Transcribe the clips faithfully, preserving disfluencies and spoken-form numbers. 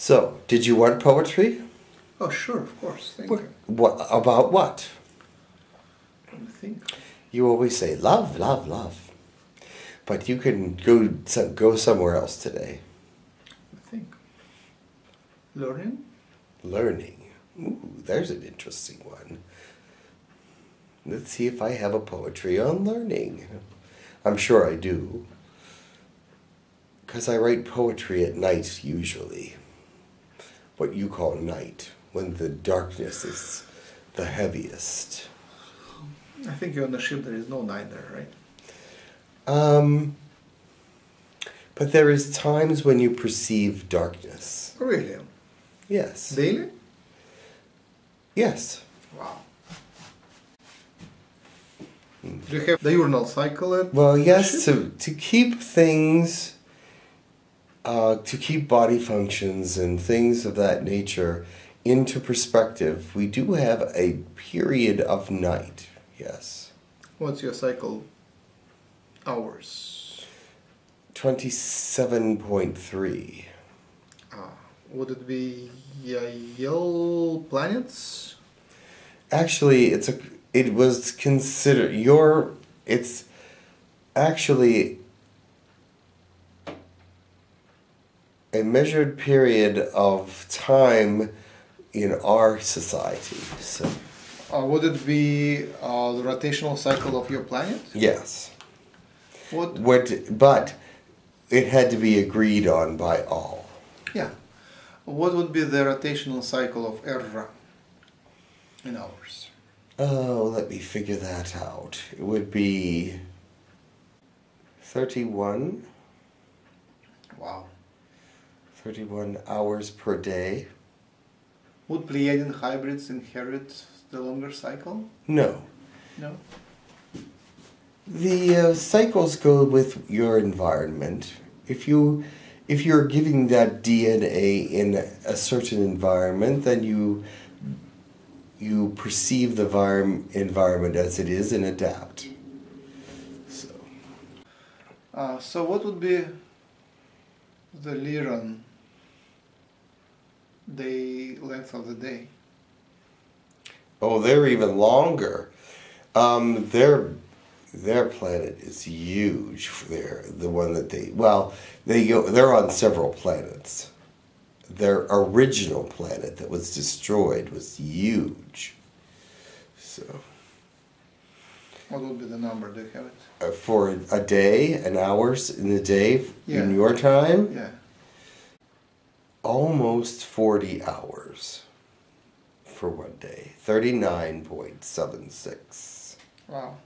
So, did you learn poetry? Oh, sure, of course. Thank what, you. What, about what? I don't think. You always say, love, love, love. But you can go, so go somewhere else today. I think. Learning? Learning. Ooh, there's an interesting one. Let's see if I have a poetry on learning. I'm sure I do. Because I write poetry at night, usually. What you call night, when the darkness is the heaviest. I think you're on the ship, there is no night there, right? Um, but there is times when you perceive darkness. Really? Yes. Daily? Yes. Wow. Do you have the diurnal cycle at Well, yes, to, to keep things, uh, to keep body functions and things of that nature into perspective, we do have a period of night, yes. What's your cycle hours? twenty-seven point three. Ah, would it be Yahyel planets? Actually, it's a... It was considered your, it's actually a measured period of time in our society. So, uh, would it be uh, the rotational cycle of your planet? Yes. What? What? But it had to be agreed on by all. Yeah. What would be the rotational cycle of Erra in ours? Oh, let me figure that out. It would be thirty-one. Wow. thirty-one hours per day. Would Pleiadian hybrids inherit the longer cycle? No. No? The uh, cycles go with your environment. If you, if you're giving that D N A in a certain environment, then you... you perceive the environment as it is and adapt. So, uh, so what would be the Lyran day length of the day? Oh, they're even longer. Um, their their planet is huge. They're the one that they well they go, they're on several planets. Their original planet that was destroyed was huge. So, what would be the number? Do you have it? Uh, for a day, an hours in the day, yeah. In your time? Yeah. Almost forty hours for one day. thirty-nine point seven six. Wow.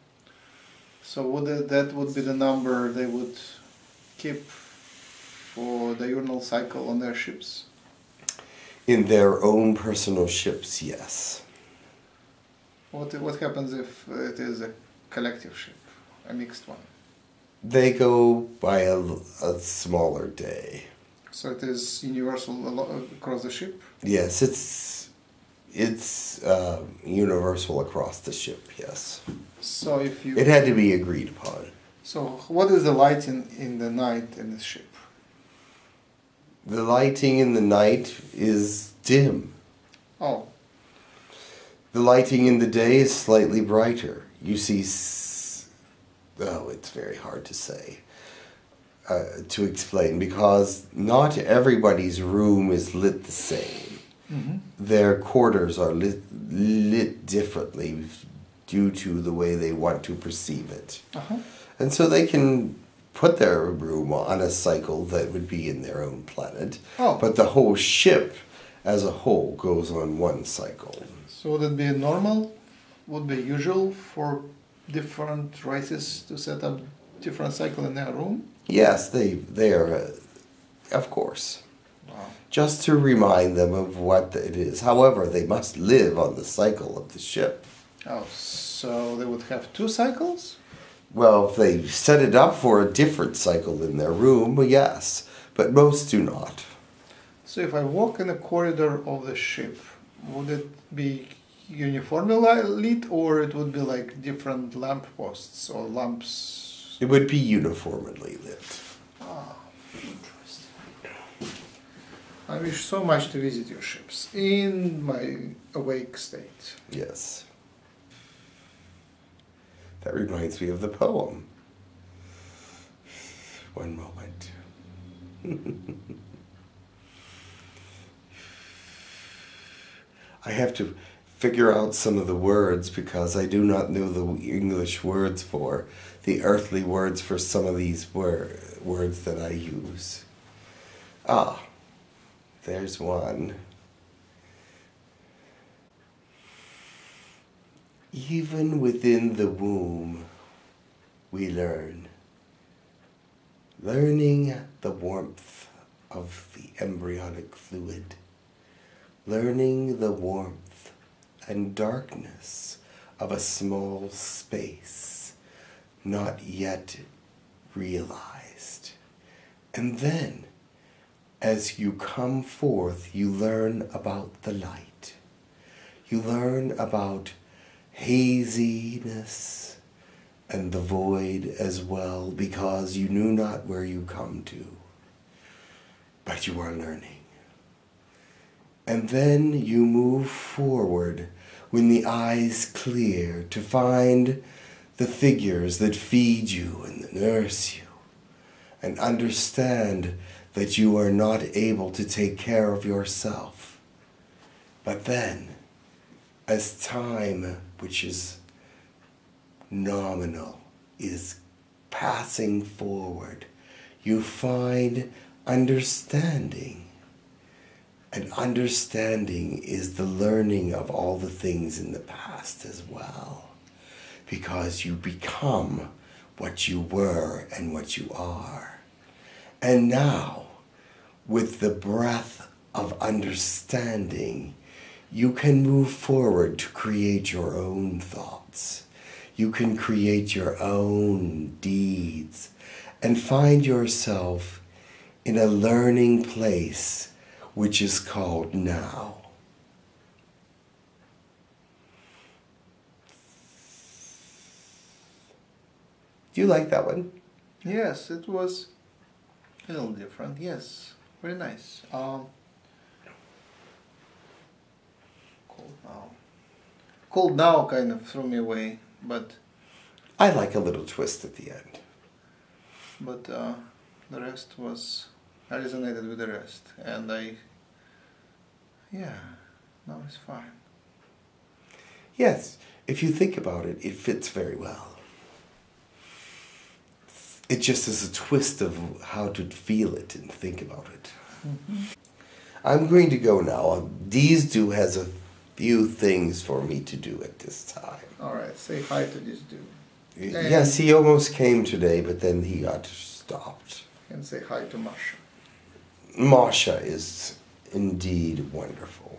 So would that would be the number they would keep for the diurnal cycle on their ships? In their own personal ships, yes. What, what happens if it is a collective ship, a mixed one? They go by a, a smaller day. So it is universal across the ship? Yes, it's, it's uh, universal across the ship, yes. So if you... It had to be agreed upon. So what is the light in, in the night in this ship? The lighting in the night is dim. Oh. The lighting in the day is slightly brighter. You see... S oh, it's very hard to say, uh, to explain, because not everybody's room is lit the same. Mm-hmm. Their quarters are lit, lit differently due to the way they want to perceive it. Uh-huh. And so they can... put their room on a cycle that would be in their own planet. Oh. But the whole ship as a whole goes on one cycle. So would it be normal, would be usual for different races to set up different cycle in their room? Yes, they, they are, uh, of course. Wow. Just to remind them of what it is. However, they must live on the cycle of the ship. Oh, so they would have two cycles? Well, if they set it up for a different cycle in their room, well, yes, but most do not. So if I walk in a corridor of the ship, would it be uniformly lit, or it would be like different lamp posts or lamps? It would be uniformly lit. Ah, interesting. I wish so much to visit your ships in my awake state. Yes. That reminds me of the poem. One moment. I have to figure out some of the words because I do not know the English words for, the earthly words for some of these wor words that I use. Ah, there's one. Even within the womb, we learn. Learning the warmth of the embryonic fluid. Learning the warmth and darkness of a small space not yet realized. And then, as you come forth, you learn about the light. You learn about haziness and the void as well, because you knew not where you come to, but you are learning. And then you move forward when the eyes clear to find the figures that feed you and that nurse you, and understand that you are not able to take care of yourself. But then, as time, which is nominal, is passing forward, you find understanding. And understanding is the learning of all the things in the past as well, because you become what you were and what you are. And now, with the breath of understanding, you can move forward to create your own thoughts. You can create your own deeds and find yourself in a learning place which is called now. Do you like that one? Yes, it was a little different. Yes, very nice. Um, Cold Now. Cold Now kind of threw me away, but... I like a little twist at the end. But uh, the rest was... I resonated with the rest, and I... Yeah, now it's fine. Yes, if you think about it, it fits very well. It just is a twist of how to feel it and think about it. Mm-hmm. I'm going to go now. Dizdu has a few things for me to do at this time. All right, say hi to Dizdu. Yes, he almost came today, but then he got stopped. And say hi to Masha. Masha is indeed wonderful.